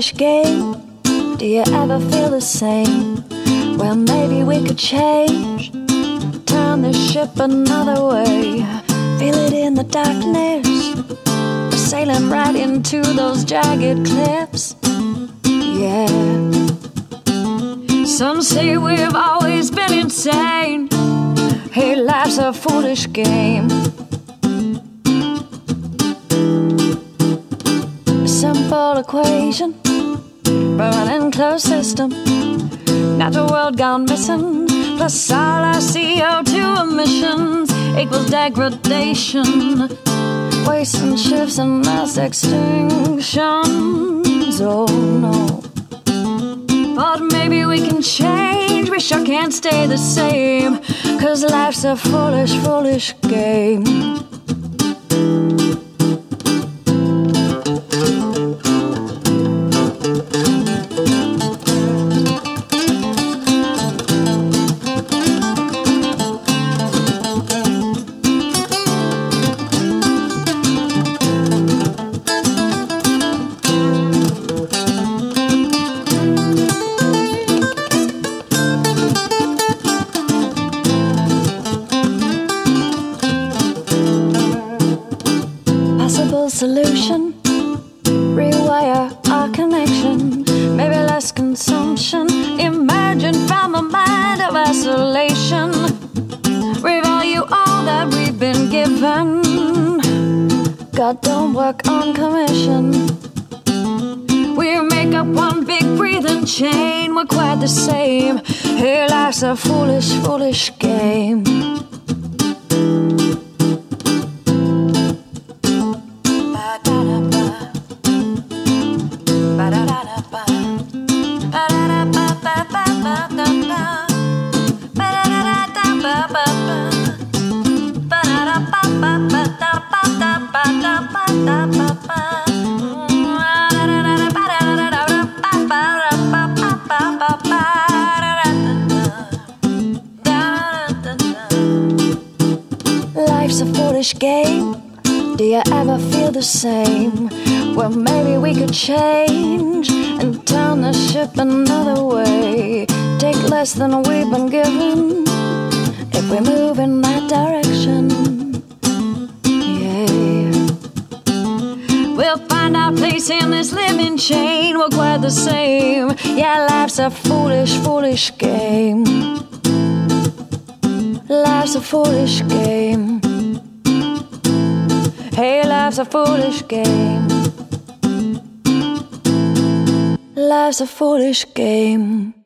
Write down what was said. fish game. Do you ever feel the same? Well, maybe we could change, turn the ship another way. Feel it in the darkness, we're sailing right into those jagged cliffs. Yeah. Some say we've always been insane. Hey, life's a foolish game. Simple equation, burning closed system, natural world gone missing, plus all our CO2 emissions equals degradation, waste and shifts and mass extinctions. Oh no. But maybe we can change, we sure can't stay the same, 'cause life's a foolish, foolish game. Solution, rewire our connection, maybe less consumption, emerging from a mind of isolation, revalue all that we've been given. God don't work on commission. We make up one big breathing chain, we're quite the same. Hey, life's a foolish, foolish game. Life's a foolish game. Do you ever feel the same? Well, maybe we could change and turn the ship another way. Take less than we've been given if we move in that direction. Yeah. We'll find our place in this living chain. We're quite the same. Yeah, life's a foolish, foolish game. Life's a foolish game. Hey, life's a foolish game. Life's a foolish game.